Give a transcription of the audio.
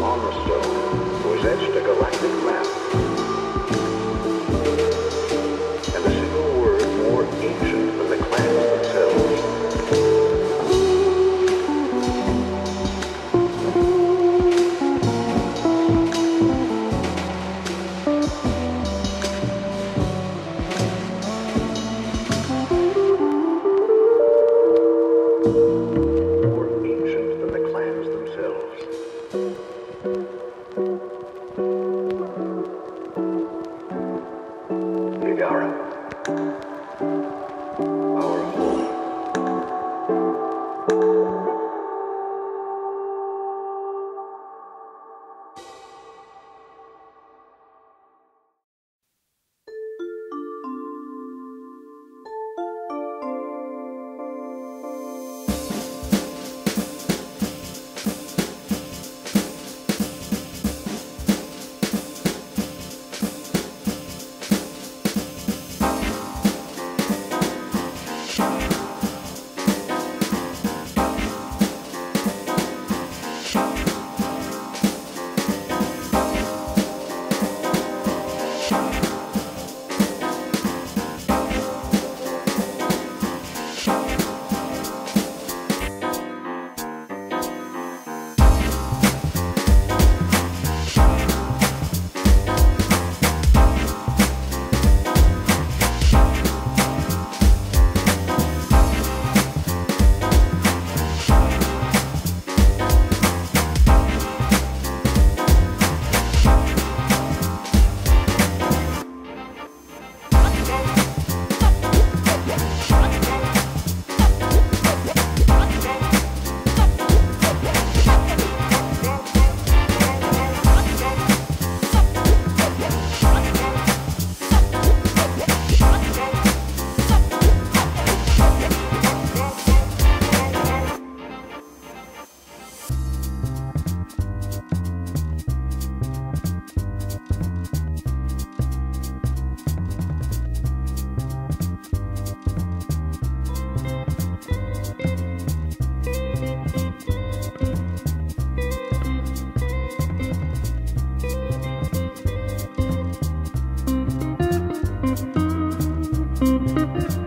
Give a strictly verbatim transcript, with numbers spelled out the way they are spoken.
On the stone was etched a galactic map. Gangara, power of Thank you.